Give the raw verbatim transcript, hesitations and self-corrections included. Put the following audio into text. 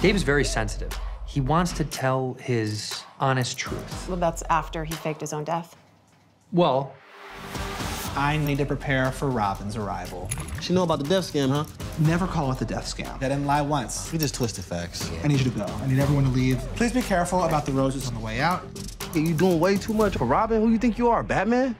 Dave's very sensitive. He wants to tell his honest truth. Well, that's after he faked his own death. Well, I need to prepare for Robin's arrival. She know about the death scam, huh? Never call it the death scam. That didn't lie once. You just twisted facts. Yeah. I need you to go. I need everyone to leave. Please be careful about the roses on the way out. Hey, you doing way too much for Robin. Who you think you are, Batman?